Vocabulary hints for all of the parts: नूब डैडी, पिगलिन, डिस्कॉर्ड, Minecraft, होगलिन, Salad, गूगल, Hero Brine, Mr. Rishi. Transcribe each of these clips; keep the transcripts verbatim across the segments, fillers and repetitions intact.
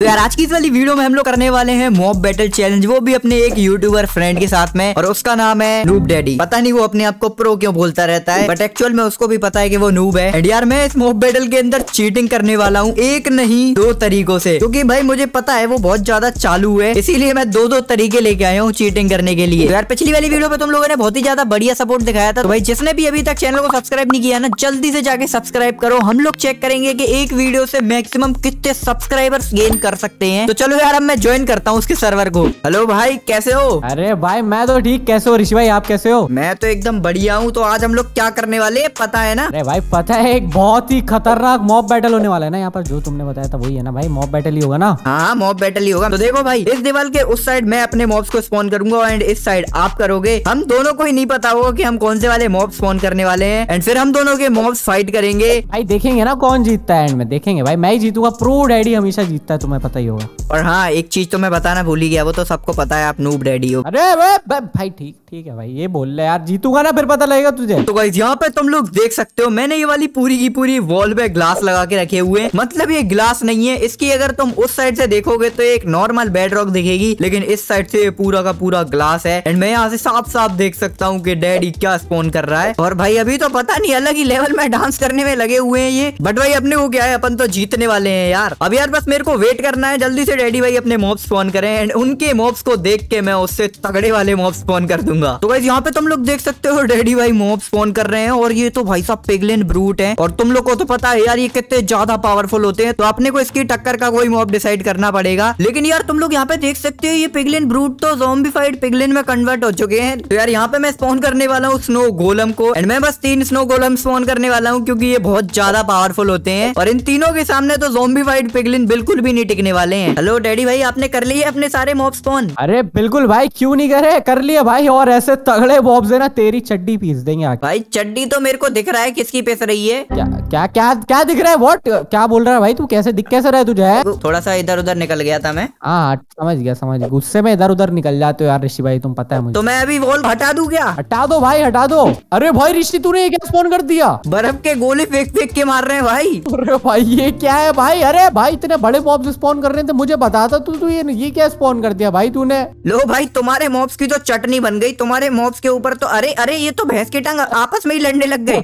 तो यार आज की इस वाली वीडियो में हम लोग करने वाले हैं मॉब बैटल चैलेंज, वो भी अपने एक यूट्यूबर फ्रेंड के साथ में, और उसका नाम है नूब डैडी। पता नहीं वो अपने आप को प्रो क्यों बोलता रहता है, बट एक्चुअल में उसको भी पता है कि वो नूब है। एंड यार मैं इस मॉब बैटल के अंदर चीटिंग करने वाला हूँ, एक नहीं दो तरीकों से, क्योंकि भाई मुझे पता है वो बहुत ज्यादा चालू है, इसीलिए मैं दो दो तरीके लेके आया हूँ चीटिंग करने के लिए। तो यार पिछली वाली वीडियो पे तुम लोगों ने बहुत ही ज्यादा बढ़िया सपोर्ट दिखाया था, तो भाई जिसने भी अभी तक चैनल को सब्सक्राइब नहीं किया ना, जल्दी से जाके सब्सक्राइब करो। हम लोग चेक करेंगे की एक वीडियो से मैक्सिमम कितने सब्सक्राइबर्स गेन कर सकते हैं। तो चलो यार अब मैं ज्वाइन करता हूँ उसके सर्वर को। हेलो भाई, कैसे हो? अरे भाई मैं तो ठीक, कैसे हो ऋषि भाई, आप कैसे हो? मैं तो एकदम बढ़िया हूँ। तो आज हम लोग क्या करने वाले हैं पता है ना? अरे भाई पता है, एक बहुत ही खतरनाक मॉब बैटल होने वाला है ना यहाँ पर, जो तुमने बताया था वही है ना भाई, मॉब बैटल ही होगा ना? हाँ मॉब बैटल ही होगा। तो देखो भाई, इस दीवार के उस साइड मैं अपने मॉब्स को स्पॉन करूंगा एंड इस साइड आप करोगे। हम दोनों को ही नहीं पता होगा की हम कौन से वाले मॉब स्पॉन करने वाले हैं, एंड फिर हम दोनों के मॉब्स फाइट करेंगे। भाई देखेंगे ना कौन जीतता है, एंड में देखेंगे भाई, मैं ही जीतूंगा, प्रो डैडी हमेशा जीतता है, तुम्हें पता ही होगा। और हाँ एक चीज तो मैं बताना भूल ही गया, वो तो सबको पता है आप नूब डैडी हो। अरे भाई ठीक ठीक है भाई, ये बोल ले यार, जीतूंगा ना फिर पता लगेगा तुझे। तो गाइस यहाँ पे तुम लोग देख सकते हो, मैंने ये वाली पूरी की पूरी वॉल पे ग्लास लगा के रखे हुए, मतलब ये ग्लास नहीं है, इसकी अगर तुम उस साइड से देखोगे तो एक नॉर्मल बेडरॉक दिखेगी, लेकिन इस साइड से पूरा का पूरा ग्लास है। एंड मैं यहाँ से साफ साफ देख सकता हूँ की डैडी क्या स्पॉन कर रहा है। और भाई अभी तो पता नहीं अलग ही लेवल में डांस करने में लगे हुए है ये, बट भाई अपने को क्या है, अपन तो जीतने वाले है यार। अब यार बस मेरे को वेट करना है, जल्दी से डैडी भाई अपने मॉब्स स्पॉन करें, एंड उनके मॉब्स को देख के मैं उससे तगड़े वाले मॉब्स स्पॉन कर दूंगा। तो गाइस यहाँ पे तुम लोग देख सकते हो डैडी भाई मॉब्स स्पॉन कर रहे हैं, और ये तो भाई साहब पिगलिन ब्रूट हैं, और तुम लोग को तो पता है यार ये कितने ज्यादा पावरफुल होते हैं, तो अपने को इसकी टक्कर का कोई मॉब डिसाइड करना पड़ेगा। लेकिन यार तुम लोग यहाँ पे देख सकते हो ये पिगलिन ब्रूट तो ज़ॉम्बीफाइड पिगलिन में कन्वर्ट हो चुके हैं। तो यार यहाँ पे मैं स्पॉन करने वाला हूँ स्नो गोलम को, एंड मैं बस तीन स्नो गोलम स्पॉन करने वाला हूँ, क्योंकि ये बहुत ज्यादा पावरफुल होते हैं, और इन तीनों के सामने तो ज़ॉम्बीफाइड पिगलिन बिल्कुल भी नहीं टिकने वाले हैं। हेलो डैडी भाई, आपने कर लिए अपने सारे मॉब स्पॉन? अरे बिल्कुल भाई, क्यों नहीं करे, कर लिए भाई, और ऐसे तगड़े मॉब्स है ना तेरी चड्डी पीस देंगे भाई। चड्डी तो मेरे को दिख रहा है किसकी पीस रही है। क्या क्या क्या, क्या दिख रहा है? व्हाट क्या बोल रहा है भाई तू? कैसे दिख कैसे रहा है तुझे? थोड़ा सा इधर उधर निकल गया था मैं। हाँ समझ गया समझ गया, गुस्से में इधर उधर निकल जाते हो यार ऋषि भाई, तुम पता है मुझे। तो मैं अभी वॉल हटा दूं क्या? हटा दो भाई हटा दो। अरे भाई ऋषि तूने क्या स्पॉन कर दिया? बर्फ के गोले फेंक फेंक के मार रहे हैं भाई। अरे भाई ये क्या है भाई? अरे भाई इतने बड़े मॉब्स स्पॉन कर रहे थे, मुझे बताता तू तू ये ये क्या स्पॉन कर दिया भाई तूने? लो भाई तुम्हारे मॉब्स की तो चटनी बन गई, तुम्हारे मॉब्स के ऊपर तो अरे अरे ये तो भैंस की टांग आपस में ही लड़ने लग गए।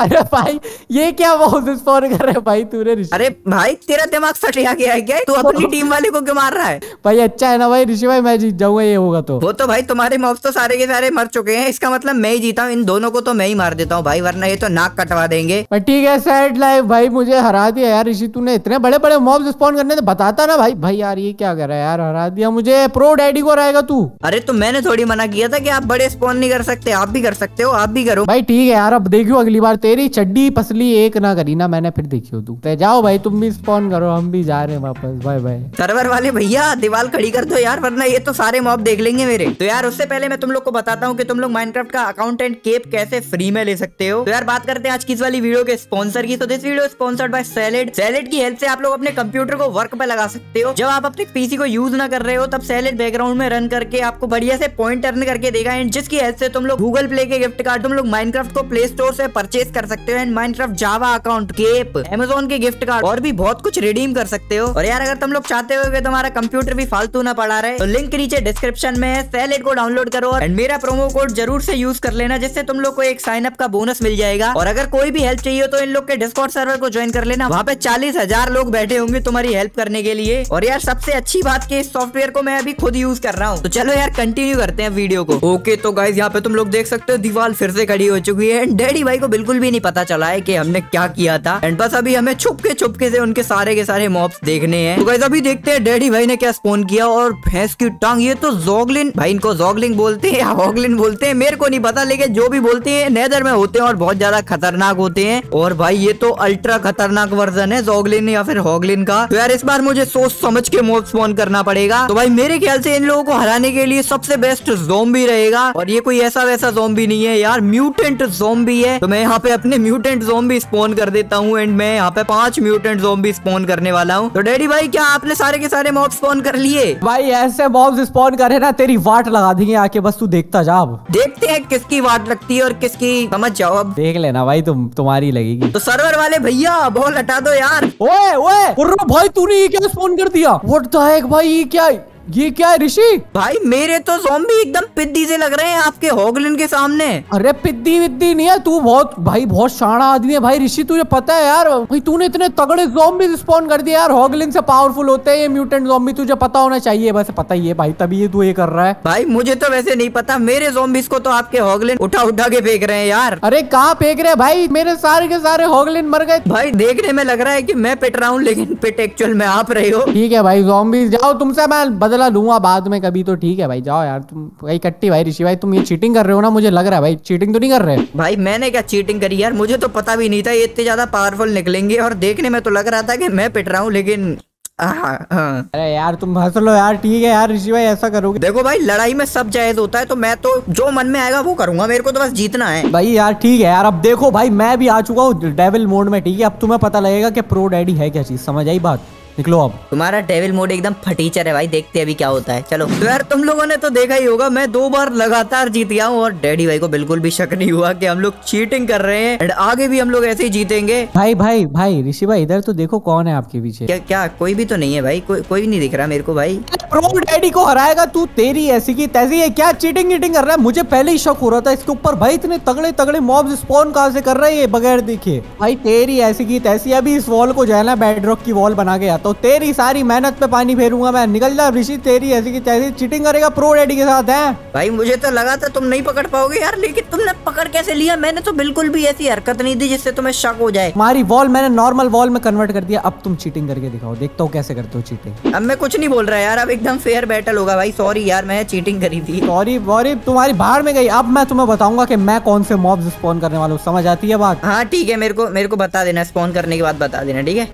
अरे भाई ये क्या मॉब्स स्पॉन कर रहे भाई तूने? अरे भाई तेरा दिमाग सटिया गया है क्या? तू अपनी टीम वाले को क्यों मार रहा है भाई? अच्छा है ना भाई ऋषि भाई, मैं जीत जाऊंगा ये होगा तो। वो तो भाई तुम्हारे मॉब्स तो सारे के सारे मर चुके हैं, इसका मतलब मैं ही जीता हूँ, इन दोनों को तो मैं ही मार देता हूँ भाई, वरना ये तो नाक कटवा देंगे। ठीक है सैड लाइफ भाई, मुझे हरा दिया यार ऋषि तूने, इतने बड़े बड़े मॉब्स स्पॉन करने तो बताता ना भाई। भाई यार ये क्या कर रहा है यार, हरा दिया मुझे, प्रो डैडी को हराएगा तू? अरे तो मैंने थोड़ी मना किया था कि आप बड़े स्पॉन नहीं कर सकते, आप भी कर सकते हो, आप भी करो भाई। ठीक है यार अब देखियो अगली बार, तेरी चड्डी पसली एक ना करी ना मैंने, फिर देखियो तू। जाओ भाई तुम भी स्पॉन करो, हम भी जा रहे हैं वापस। Bye bye. सर्वर वाले भैया दीवार खड़ी कर दो यार, वरना ये तो सारे मॉब देख लेंगे मेरे। तो यार उससे पहले मैं तुम लोग को बताता हूँ की तुम लोग माइनक्राफ्ट का अकाउंट एंड केप कैसे फ्री में ले सकते हो। तो यार बात करते हैं आज की इस वाली वीडियो के स्पॉन्सर की। तो this video sponsored by salad. Salad की हेल्प से आप लोग अपने कंप्यूटर को वर्क पे लगा सकते हो। जब आप अपने पीसी को यूज ना कर रहे हो तब सैलेड बैकग्राउंड में रन करके आपको बढ़िया से पॉइंट अर्न करके देगा, एंड जिसकी हेल्प से तुम लोग गूगल प्ले के गिफ्ट कार्ड, तुम लोग माइनक्राफ्ट को प्ले स्टोर से परचेज कर सकते हो, and Minecraft Java account, cape, Amazon के गिफ्ट कार्ड और भी बहुत कुछ रिडीम कर सकते हो। और यार अगर तुम लोग चाहते हो कि तुम्हारा कंप्यूटर भी फालतू ना पड़ा रहे तो लिंक नीचे डिस्क्रिप्शन में है, सैलेड को डाउनलोड करो एंड मेरा प्रोमो कोड जरूर से यूज कर लेना, जिससे तुम लोग को एक साइन अप का बोनस मिल जाएगा। और अगर कोई भी हेल्प चाहिए हो तो इन लोग के डिस्कॉर्ड सर्वर को ज्वाइन कर लेना, वहाँ पे चालीस हजार लोग बैठे होंगे तुम्हारी हेल्प करने के लिए। और यार सबसे अच्छी बात कि इस सॉफ्टवेयर को मैं अभी खुद यूज कर रहा हूँ। तो चलो यार कंटिन्यू करते हैं वीडियो को। ओके तो गाइस यहाँ पे तुम लोग देख सकते हो दीवार फिर से खड़ी हो चुकी है, एंड डैडी भाई को बिल्कुल भी नहीं पता चला है कि हमने क्या किया था, एंड बस अभी हमें छुपके छुपके से उनके सारे के सारे मॉब्स देखने हैं। तो गाइस अभी देखते हैं डैडी भाई ने क्या स्पॉन किया। और भैंस की टांग, ये तो जोगलिन भाई, इनको जोगलिन बोलते हैं या होगलिन बोलते हैं मेरे को नहीं पता, लेकिन जो भी बोलते हैं नेदर में होते हैं और बहुत ज्यादा खतरनाक होते हैं। और भाई ये तो अल्ट्रा खतरनाक वर्जन है जोगलिन या फिर होगलिन का। तो यार इस बार मुझे सोच समझ के मॉब स्पॉन करना पड़ेगा। तो भाई मेरे ख्याल से इन लोगों को हराने के लिए सबसे बेस्ट ज़ॉम्बी रहेगा, और ये कोई ऐसा वैसा ज़ॉम्बी नहीं है यार, म्यूटेंट ज़ॉम्बी है। तो मैं यहाँ पे अपने म्यूटेंट ज़ॉम्बी स्पॉन कर देता हूँ, एंड मैं यहाँ पे पांच म्यूटेंट ज़ॉम्बी स्पॉन करने वाला हूँ। तो डैडी भाई क्या आपने सारे के सारे मॉब्स स्पॉन कर लिए? भाई ऐसे मॉब्स स्पॉन करे ना तेरी वाट लगा देंगे आके, बस तू देखता जा। देखते हैं किसकी वाट लगती है और किसकी, समझ जाओ अब, देख लेना भाई तुम, तुम्हारी लगेगी। तो सर्वर वाले भैया बॉल हटा दो यार। ओए ओए भाई तू तूने ये क्या स्पॉन कर दिया? व्हाट द हेक भाई, ये क्या है? ये क्या है ऋषि भाई? मेरे तो ज़ॉम्बी एकदम पिद्दी से लग रहे हैं आपके होगलिन के सामने। अरे पिद्दी विद्दी नहीं है, तू बहुत भाई बहुत शाना आदमी है भाई ऋषि। तुझे पता है यार भाई, तूने इतने तगड़े ज़ॉम्बी स्पॉन कर दिए यार। होगलिन से पावरफुल होते हैं ये म्यूटेंट ज़ॉम्बी, तुझे पता होना चाहिए। वैसे पता ही है भाई, तभी ये तू ये कर रहा है। भाई मुझे तो वैसे नहीं पता, मेरे ज़ॉम्बीज़ को तो आपके होगलिन उठा उठा के फेंक रहे हैं यार। अरे कहाँ फेंक रहे भाई, मेरे सारे के सारे होगलिन मर गए भाई। देखने में लग रहा है की मैं पिट रहा हूँ, लेकिन पिट एक्चुअल में आप रहे हो। ठीक है भाई ज़ॉम्बीज़, जाओ तुमसे मैं बदला लूंगा बाद में कभी तो। ठीक है भाई जाओ यार तुम भाई। कट्टी भाई ऋषि भाई, तुम ये चीटिंग कर रहे हो ना, मुझे लग रहा है भाई। चीटिंग तो नहीं कर रहे भाई? मैंने क्या चीटिंग करी यार, मुझे तो पता भी नहीं था ये इतने ज्यादा पावरफुल निकलेंगे। और देखने में तो लग रहा था कि मैं पिट रहा हूँ, लेकिन हाँ, हाँ। अरे यार तुम हंस लो यार। ठीक है यार ऋषि भाई, ऐसा करोगे? देखो भाई लड़ाई में सब जायज होता है, तो मैं तो जो मन में आएगा वो करूंगा, मेरे को तो बस जीतना है भाई। यार ठीक है यार, अब देखो भाई मैं भी आ चुका हूँ डेविल मोड में। ठीक है, अब तुम्हें पता लगेगा कि प्रो डैडी है क्या चीज। समझ आई बात? निकलो अब। तुम्हारा डेविल मोड एकदम फटीचर है भाई, देखते हैं अभी क्या होता है। चलो तो यार तुम लोगों ने तो देखा ही होगा, मैं दो बार लगातार जीत गया हूँ और डैडी भाई को बिल्कुल भी शक नहीं हुआ कि हम लोग चीटिंग कर रहे हैं। आगे भी हम लोग ऐसे ही जीतेंगे भाई। भाई भाई ऋषि भाई इधर तो देखो, कौन है आपके पीछे? क्या क्या कोई भी तो नहीं है भाई? को, कोई नहीं दिख रहा मेरे को भाई। प्रो डैडी को हराएगा तू? तेरी ऐसी की तैसी है क्या? चीटिंग ईटिंग कर रहा है, मुझे पहले ही शक हो रहा था इसके ऊपर भाई। इतने तगड़े तगड़े मॉब्स स्पॉन कहाँ से कर रहे हैं बगैर दिखे भाई? तेरी ऐसी की तैसी। अभी इस वॉल को जाना, बेडरॉक की वॉल बना के तो तेरी सारी मेहनत पे पानी फेरूंगा मैं। निकल जा ऋषि, तेरी ऐसी की तैसी। चीटिंग करेगा प्रो डैडी के साथ है भाई। मुझे तो लगा था तुम नहीं पकड़ पाओगे यार, लेकिन तुमने पकड़ कैसे लिया? मैंने तो बिल्कुल भी ऐसी हरकत नहीं दी जिससे तुम्हें शक हो जाए। हमारी वॉल मैंने नॉर्मल वॉल में कन्वर्ट कर दिया। अब तुम चीटिंग करके दिखाओ, देखता हूँ कैसे करते हो चीटिंग। अब मैं कुछ नहीं बोल रहा यार, अब एकदम फेयर बैटल होगा भाई। सॉरी यार मैंने चीटिंग करी थी। सॉरी सॉरी तुम्हारी बाहर में गई। अब मैं तुम्हें बताऊंगा कि मैं कौन से मॉब्स स्पॉन करने वाला हूँ, समझ आती है बात? हाँ ठीक है, मेरे को मेरे को बता देना, स्पॉन करने के बाद बता देना। ठीक है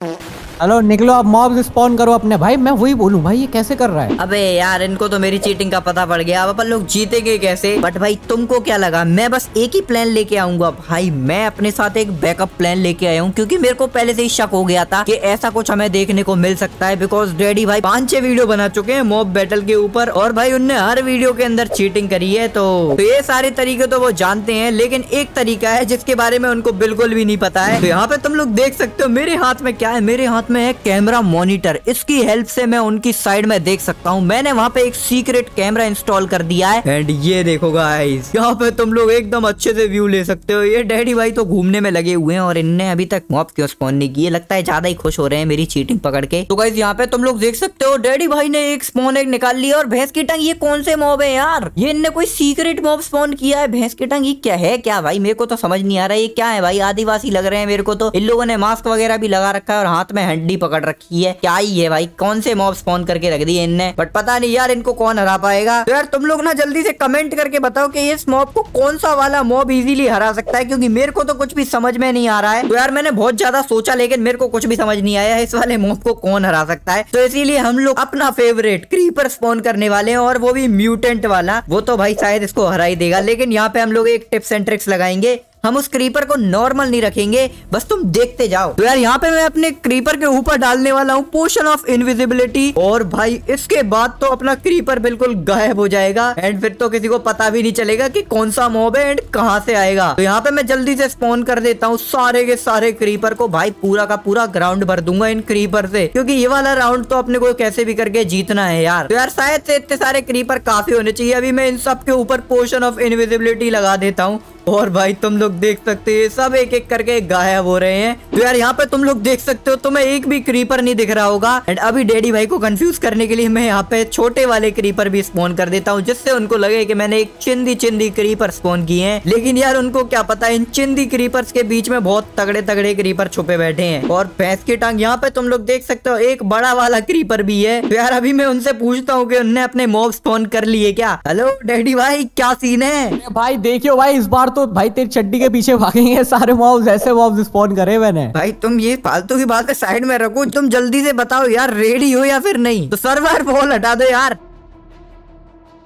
हेलो, निकलो आप, मॉब्स स्पॉन करो अपने। भाई मैं वही बोलूं भाई, ये कैसे कर रहा है? अबे यार इनको तो मेरी चीटिंग का पता पड़ गया, अब अपन लोग जीतेंगे कैसे? बट भाई तुमको क्या लगा, मैं बस एक ही प्लान लेके आऊंगा भाई। मैं अपने साथ एक बैकअप प्लान लेके आया हूँ, क्योंकि मेरे को पहले से ही शक हो गया था कि ऐसा कुछ हमें देखने को मिल सकता है। बिकॉज डैडी भाई पांच छह वीडियो बना चुके हैं मॉब बैटल के ऊपर, और भाई उनने हर वीडियो के अंदर चीटिंग करी है। तो ये सारे तरीके तो वो जानते हैं, लेकिन एक तरीका है जिसके बारे में उनको बिल्कुल भी नहीं पता है। तो यहाँ पे तुम लोग देख सकते हो मेरे हाथ में क्या है। मेरे हाथ में है कैमरा मॉनिटर, इसकी हेल्प से मैं उनकी साइड में देख सकता हूँ। मैंने वहाँ पे एक सीक्रेट कैमरा इंस्टॉल कर दिया है, एंड ये देखो गाइस, यहाँ पे तुम लोग एकदम अच्छे से व्यू ले सकते हो। ये डैडी भाई तो घूमने में लगे हुए हैं, और इनने अभी तक मॉब क्यों स्पॉन नहीं किए? लगता है ज्यादा ही खुश हो रहे हैं मेरी चीटिंग पकड़ के। तो गाइस यहाँ पे तुम लोग देख सकते हो डैडी भाई ने एक स्पॉन एक निकाल लिया, और भैंस की टंग, ये कौन से मॉब है यार? ये इनने कोई सीक्रेट मॉब स्पॉन किया है। भैंस की टंग ये क्या है क्या भाई? मेरे को तो समझ नहीं आ रहा है ये क्या है भाई। आदिवासी लग रहे हैं मेरे को तो, इन लोगों ने मास्क वगैरह भी लगा रखा है और हाथ में हड्डी पकड़ रखी है। क्या ही है भाई, कौन से मॉब स्पॉन करके रख दिए इनने। बट पता नहीं यार इनको कौन हरा पाएगा। तो यार तुम लोग ना जल्दी से कमेंट करके बताओ कि इस मॉब को कौन सा वाला मॉब इजीली हरा सकता है, क्योंकि मेरे को तो कुछ भी समझ में नहीं आ रहा है। तो यार मैंने बहुत ज्यादा सोचा, लेकिन मेरे को कुछ भी समझ नहीं आया इस वाले मॉब को कौन हरा सकता है। तो इसीलिए हम लोग अपना फेवरेट क्रीपर स्पॉन करने वाले हैं, और वो भी म्यूटेंट वाला। वो तो भाई शायद इसको हरा ही देगा, लेकिन यहाँ पे हम लोग एक टिप्स एंड ट्रिक्स लगाएंगे। हम उस क्रीपर को नॉर्मल नहीं रखेंगे, बस तुम देखते जाओ। तो यार यहाँ पे मैं अपने क्रीपर के ऊपर डालने वाला हूँ पोशन ऑफ इनविजिबिलिटी, और भाई इसके बाद तो अपना क्रीपर बिल्कुल गायब हो जाएगा, एंड फिर तो किसी को पता भी नहीं चलेगा कि कौन सा मॉब है एंड कहाँ से आएगा। तो यहाँ पे मैं जल्दी से स्पॉन कर देता हूँ सारे के सारे क्रीपर को भाई। पूरा का पूरा ग्राउंड भर दूंगा इन क्रीपर से, क्योंकि ये वाला राउंड तो अपने को कैसे भी करके जीतना है यार। तो यार शायद से इतने सारे क्रीपर काफी होने चाहिए। अभी मैं इन सब के ऊपर पोशन ऑफ इनविजिबिलिटी लगा देता हूँ, और भाई तुम लोग देख सकते हैं सब एक एक करके गायब हो रहे हैं। तो यार यहाँ पे तुम लोग देख सकते हो, तुम्हें एक भी क्रीपर नहीं दिख रहा होगा। एंड अभी डैडी भाई को कंफ्यूज करने के लिए मैं यहाँ पे छोटे वाले क्रीपर भी स्पॉन कर देता हूँ, जिससे उनको लगे कि मैंने एक चिंदी चिंदी क्रीपर स्पॉन किए हैं। लेकिन यार उनको क्या पता है, इन चिंदी क्रीपर्स के बीच में बहुत तगड़े तगड़े क्रीपर छुपे बैठे हैं। और भैंस की टांग, यहाँ पे तुम लोग देख सकते हो एक बड़ा वाला क्रीपर भी है। तो यार अभी मैं उनसे पूछता हूँ कि उनने अपने मॉब स्पॉन कर लिए क्या। हेलो डैडी भाई, क्या सीन है भाई? देखियो भाई इस बार तो भाई तेरी चड्डी के पीछे भागेंगे सारे मॉब्स। ऐसे मॉब्स स्पॉन करे मैंने भाई। तुम ये फालतू की बात साइड में रखो, तुम जल्दी से बताओ यार रेडी हो या फिर नहीं। तो सर्वर बॉल हटा दो यार।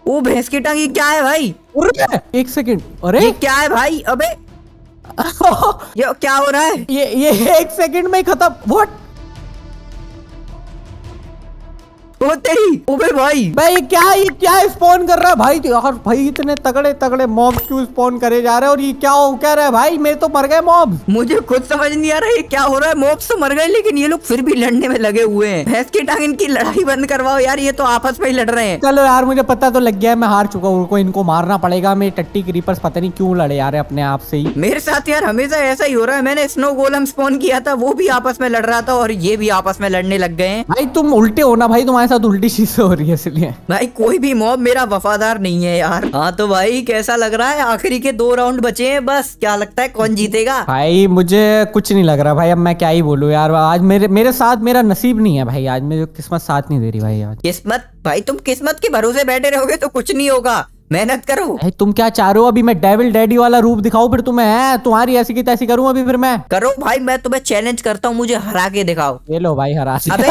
ओ भैंस की टांग, ये क्या है भाई? एक सेकंड, अरे ये क्या है भाई? अबे ये क्या हो रहा है? ये ये एक सेकंड में खत्म। व्हाट ओ तेरी, ओ भाई भाई क्या ये क्या स्पॉन कर रहा है भाई? और भाई इतने तगड़े तगड़े मॉब क्यों स्पॉन करे जा रहे हैं? और ये क्या हो क्या रहा है भाई? मेरे तो मर गए मॉब। मुझे खुद समझ नहीं आ रहा है क्या हो रहा है। मॉब्स तो मर गए लेकिन ये लोग फिर भी लड़ने में लगे हुए हैं। भैंस की टांग, इनकी लड़ाई बंद करवाओ यार, ये तो आपस में ही लड़ रहे हैं। चलो यार मुझे पता तो लग गया है, मैं हार चुका हूँ, इनको मारना पड़ेगा। मेरे टट्टी क्रीपर्स पता नहीं क्यों लड़े यार अपने आप से ही। मेरे साथ यार हमेशा ऐसा ही हो रहा है। मैंने स्नो गोलम स्पॉन किया था, वो भी आपस में लड़ रहा था और ये भी आपस में लड़ने लग गए। भाई तुम उल्टे हो ना भाई, तुम्हारे साथ उल्टी चीजें हो रही है इसलिए। भाई कोई भी मॉब मेरा वफादार नहीं है यार। हाँ तो भाई कैसा लग रहा है? आखिरी के दो राउंड बचे हैं बस, क्या लगता है कौन जीतेगा? भाई मुझे कुछ नहीं लग रहा भाई, अब मैं क्या ही बोलूं यार। आज मेरे मेरे साथ मेरा नसीब नहीं है भाई, आज मेरी किस्मत साथ नहीं दे रही भाई। आज किस्मत, भाई तुम किस्मत के भरोसे बैठे रहोगे तो कुछ नहीं होगा। मेहनत करो। ए, तुम क्या चाह रहे हो? अभी मैं डेविल डैडी वाला रूप दिखाऊं फिर तुम्हें? है तुम्हारी ऐसी की तैसी करूं अभी फिर मैं? करो भाई, मैं तुम्हें चैलेंज करता हूं, मुझे हरा के दिखाओ। ये लो भाई हरा। अबे,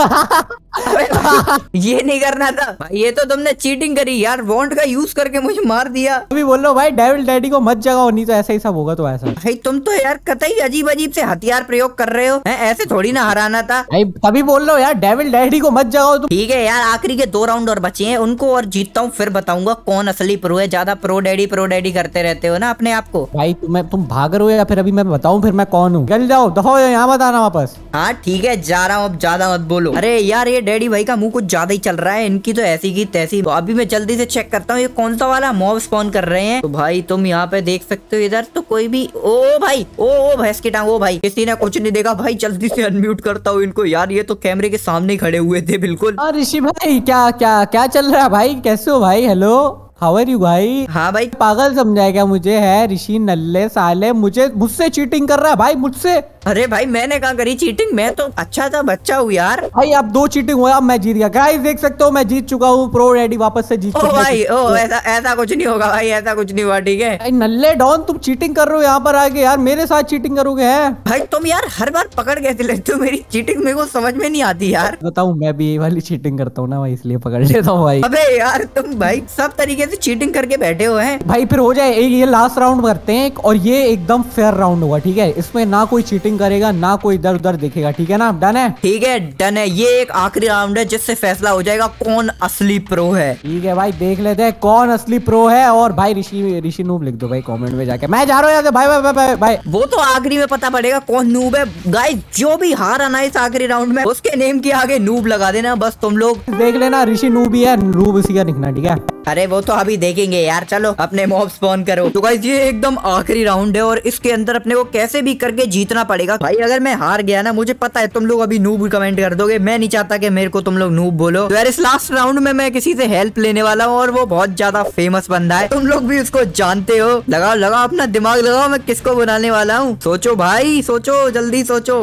अबे भाई, ये नहीं करना था, ये तो तुमने चीटिंग करी यार। वॉन्ट का यूज करके मुझे मार दिया। अभी बोल लो भाई डेविल डैडी को मत जगाओ, नहीं तो ऐसा ही सब होगा। तो ऐसा भाई तुम तो यार कतई अजीब अजीब से हथियार प्रयोग कर रहे हो। ऐसे थोड़ी ना हराना था भाई, तभी बोल लो यार डेविल डैडी को मत जगाओ। ठीक है यार आखिरी के दो राउंड और बचे हैं, उनको और जीतता हूँ फिर बताऊंगा कौन असली प्रो है। ज्यादा प्रो डैडी प्रो डैडी करते रहते हो ना अपने आप को। भाई तुम तुम भाग रहे हो या फिर अभी मैं बताऊं फिर मैं कौन हूँ? चल जाओ, दो यहाँ मत आना वापस। हाँ ठीक है जा रहा हूँ, अब ज्यादा मत बोलो। अरे यार ये डैडी भाई का मुंह कुछ ज्यादा ही चल रहा है, इनकी तो ऐसी की तैसी। अभी मैं जल्दी से चेक करता हूँ ये कौन सा वाला मॉब स्पॉन कर रहे हैं। तो भाई तुम यहाँ पे देख सकते हो, इधर तो कोई भी। ओ भाई, ओ ओ भैंस की टांग। ओ भाई किसी ने कुछ नहीं देखा भाई, जल्दी से अनम्यूट करता हूँ इनको। यार ये तो कैमरे के सामने खड़े हुए थे बिल्कुल। ऋषि भाई क्या क्या क्या चल रहा है भाई? कैसे हो भाई? हेलो हाउ आर यू भाई? हाँ भाई पागल समझाया क्या मुझे? है ऋषि नल्ले साले, मुझे मुझसे चीटिंग कर रहा है भाई मुझसे। अरे भाई मैंने कहाँ करी चीटिंग, मैं तो अच्छा था बच्चा हूँ यार। भाई अब दो चीटिंग हुआ, अब मैं जीत गया। गाइस देख सकते हो मैं जीत चुका हूँ, प्रो रेडी वापस से जीत। ओ भाई ओ, ऐसा ऐसा कुछ नहीं होगा भाई, ऐसा कुछ नहीं हुआ। ठीक है नल्ले डॉन तुम चीटिंग कर रहे हो यहाँ पर आगे यार, मेरे साथ चीटिंग करोगे? है भाई तुम यार हर बार पकड़ कैसे लेते हो मेरी चीटिंग, मेरे को समझ में नहीं आती यार। बताऊँ मैं भी ये वाली चीटिंग करता हूँ ना भाई, इसलिए पकड़ लेता हूँ भाई। अबे यार तुम भाई सब तरीके से चीटिंग करके बैठे हुए हैं भाई। फिर हो जाए ये लास्ट राउंड करते हैं और ये एकदम फेयर राउंड होगा। ठीक है इसमें ना कोई चीटिंग करेगा ना कोई इधर उधर देखेगा। ठीक है ना? डन है? ठीक है डन है। ये एक आखिरी राउंड है जिससे फैसला हो जाएगा कौन असली प्रो है। ठीक है भाई देख लेते हैं कौन असली प्रो है। और भाई ऋषि ऋषि नूब लिख दो भाई कमेंट में जाके। मैं जा रहा हूँ यहाँ से भाई, भाई, भाई, भाई, भाई। वो तो आखिरी में पता पड़ेगा कौन नूब है। गाइस जो भी हारा ना इस आखिरी राउंड में उसके नेम के आगे नूब लगा देना, बस तुम लोग देख लेना। ऋषि नूब ही है, नूब उसी का लिखना। ठीक है अरे वो तो अभी देखेंगे यार, चलो अपने मॉब स्पॉन करो। तो गाइस ये एकदम आखिरी राउंड है और इसके अंदर अपने को कैसे भी करके जीतना पड़ेगा। भाई अगर मैं हार गया ना, मुझे पता है तुम लोग अभी नूब कमेंट कर दोगे, मैं नहीं चाहता कि मेरे को तुम लोग नूब बोलो। तो यार इस लास्ट राउंड में मैं किसी से हेल्प लेने वाला हूँ और वो बहुत ज्यादा फेमस बंदा है, तुम लोग भी उसको जानते हो। लगाओ लगाओ अपना दिमाग लगाओ, मैं किसको बनाने वाला हूँ। सोचो भाई सोचो, जल्दी सोचो।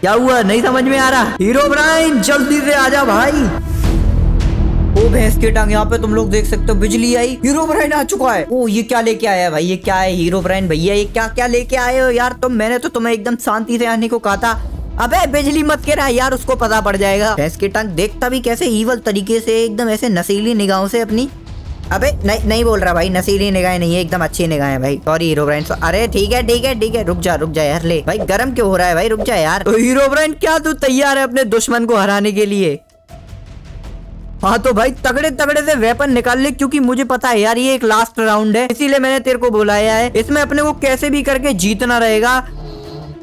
क्या हुआ नहीं समझ में आ रहा? हीरो ब्राइन जल्दी से आजा भाई। ओ भैंस के टांग, यहाँ पे तुम लोग देख सकते हो बिजली आई, हीरो ब्राइन आ चुका है। ओ ये क्या लेके आया है भाई? ये क्या है हीरो ब्राइन भैया? ये क्या क्या लेके आए हो यार तुम? मैंने तो तुम्हें एकदम शांति से आने को कहा था। अबे बिजली मत गिरा यार, उसको पता पड़ जाएगा। भैंस के टांग देखता भी कैसे ईवल तरीके से, एकदम ऐसे नशीली निगाहों से अपनी। अबे नहीं नहीं बोल रहा भाई, नशीली निगाहें नहीं है, एकदम अच्छी निगाहें है भाई। Sorry Herobrine. अरे ठीक है ठीक है ठीक है, रुक जा रुक जा यार। ले भाई गर्म क्यों हो रहा है भाई, रुक जा यार। तो हीरो ब्राइन क्या तू तैयार है अपने दुश्मन को हराने के लिए? हाँ तो भाई तगड़े तगड़े से वेपन निकाल ले, क्योंकि मुझे पता है यार ये एक लास्ट राउंड है, इसीलिए मैंने तेरे को बुलाया है। इसमें अपने को कैसे भी करके जीतना रहेगा।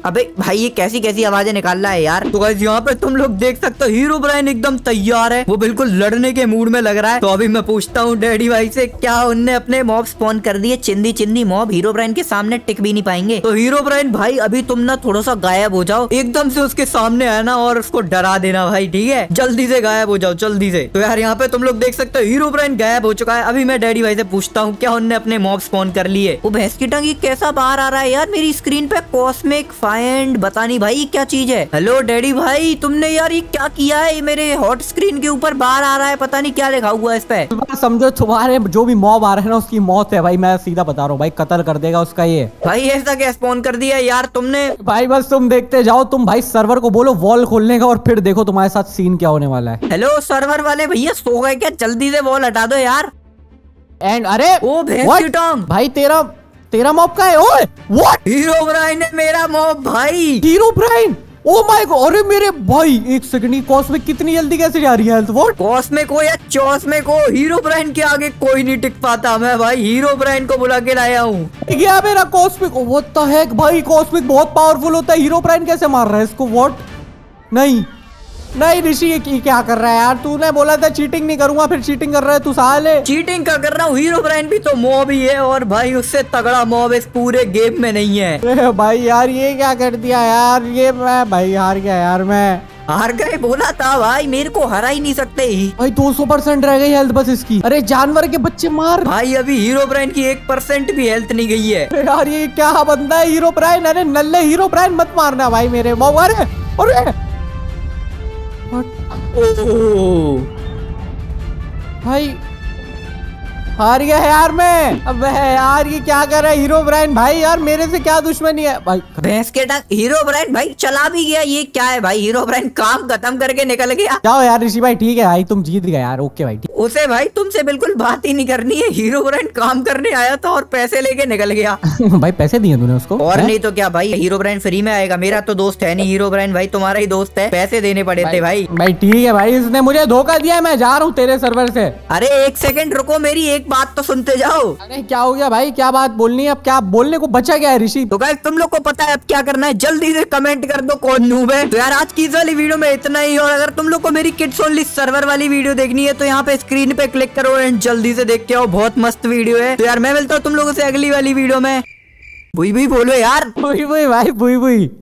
अबे भाई ये कैसी कैसी आवाजें निकाल रहा है यार। तो गाइस यहाँ पे तुम लोग देख सकते हो हीरो ब्राइन एकदम तैयार है, वो बिल्कुल लड़ने के मूड में लग रहा है। तो अभी मैं पूछता हूँ डैडी भाई से, क्या उनने अपने मॉब स्पॉन कर दिए? चिंदी चिंदी मॉब हीरो ब्राइन के सामने टिक भी नहीं पाएंगे। तो हीरो ब्राइन भाई अभी तुम ना थोड़ा सा गायब हो जाओ, एकदम से उसके सामने आना और उसको डरा देना भाई। ठीक है जल्दी से गायब हो जाओ जल्दी से। तो यार यहाँ पे तुम लोग देख सकते हो हीरो ब्राइन गायब हो चुका है। अभी मैं डैडी भाई से पूछता हूँ क्या उनने अपने मॉब स्पॉन कर लिए। वो भैंस की टांग ये कैसा बाहर आ रहा है यार मेरी स्क्रीन पे? कॉस्मिक फाइंड बता नहीं भाई क्या चीज है। हेलो डैडी भाई तुमने यार ये क्या किया है? मेरे हॉट स्क्रीन के ऊपर बाहर आ रहा है, पता नहीं क्या लिखा हुआ है इस पे। समझो तुम्हारे जो भी मॉब आ रहा है ना उसकी मौत है भाई, मैं सीधा बता रहा हूँ भाई, कत्ल कर देगा उसका ये। भाई ऐसा क्या स्पॉन कर दिया यार तुमने? भाई बस तुम देखते जाओ, तुम भाई सर्वर को बोलो वॉल खोलने का और फिर देखो तुम्हारे साथ सीन क्या होने वाला है। हेलो सर्वर वाले भैया सो गए क्या? जल्दी से वॉल हटा दो यार। एंड अरे ओ भैंस की टांग भाई तेरा तेरा मॉब का है? ओए व्हाट? हीरो ब्राइन है मेरा मॉब भाई। Herobrine oh my god, अरे मेरे भाई एक सेकंड, कॉस्मिक कितनी जल्दी कैसे जा रही है हेल्थ वोट। कॉस्मिक हो या चॉस्मिक हो, हीरो ब्राइन के आगे कोई नहीं टिक पाता। मैं भाई हीरो ब्राइन को बुला के लाया हूँ। गया मेरा कॉस्मिक, व्हाट द हेक भाई, कॉस्मिक बहुत पावरफुल होता है। हीरो ब्राइन कैसे मार रहा है इसको? व्हाट, नहीं नहीं ऋषि ये क्या कर रहा है यार? तूने बोला था चीटिंग नहीं करूंगा, फिर चीटिंग कर रहा है तू साले। चीटिंग का कर रहा हूँ, हीरो ब्राइन भी तो मॉब ही है और भाई उससे तगड़ा मॉब इस पूरे गेम में नहीं है। भाई यार ये क्या कर दिया यार, ये मैं भाई हार गया यार, मैं हार गए। बोला था भाई मेरे को हरा ही नहीं सकते ही। भाई दो सौ परसेंट रह गई हेल्थ बस इसकी। अरे जानवर के बच्चे मार। भाई अभी हीरो ब्राइन की एक परसेंट भी हेल्थ नहीं गई है यार। ये क्या बंदा है हीरो ब्राइन। अरे नल्ले हीरो ब्राइन मत मारना भाई मेरे। अरे भाई हार गया यार मैं। अब यार ये क्या कर रहा है हीरो ब्राइन भाई, यार मेरे से क्या दुश्मनी है भाई। भैंस के टांग हीरो ब्राइन भाई चला भी गया, ये क्या है भाई। हीरो ब्राइन काम खत्म करके निकल गया। जाओ यार ऋषि भाई, ठीक है भाई तुम जीत गए यार, ओके भाई। उसे भाई तुमसे बिल्कुल बात ही नहीं करनी है। हीरो ब्राइन काम करने आया था और पैसे लेके निकल गया। भाई पैसे दिए तूने उसको? और है? नहीं तो क्या भाई, हीरो ब्राइन फ्री में आएगा। मेरा तो दोस्त है नहीं हीरो ब्राइन भाई, तुम्हारा ही दोस्त है, पैसे देने पड़े थे भाई। भाई ठीक है भाई, इसने मुझे धोखा दिया, मैं जा रहा हूँ तेरे सर्वर से। अरे एक सेकंड रुको, मेरी एक बात तो सुनते जाओ। अरे क्या हो गया भाई, क्या बात बोलनी है अब, क्या बोलने को बचा गया है ऋषि? तो गाइस तुम लोग को पता है अब क्या करना है, जल्दी से कमेंट कर दो कौन नूब है। तो यार आज की इस वाली वीडियो में इतना ही, और अगर तुम लोग को मेरी किड्स ओनली सर्वर वाली वीडियो देखनी है तो यहाँ पे स्क्रीन पे क्लिक करो एंड जल्दी से देख के आओ, बहुत मस्त वीडियो है। तो यार मैं मिलता हूँ तुम लोगों से अगली वाली वीडियो में। बुई बुई बोलो यार। बुई बुई भाई, बुई बुई।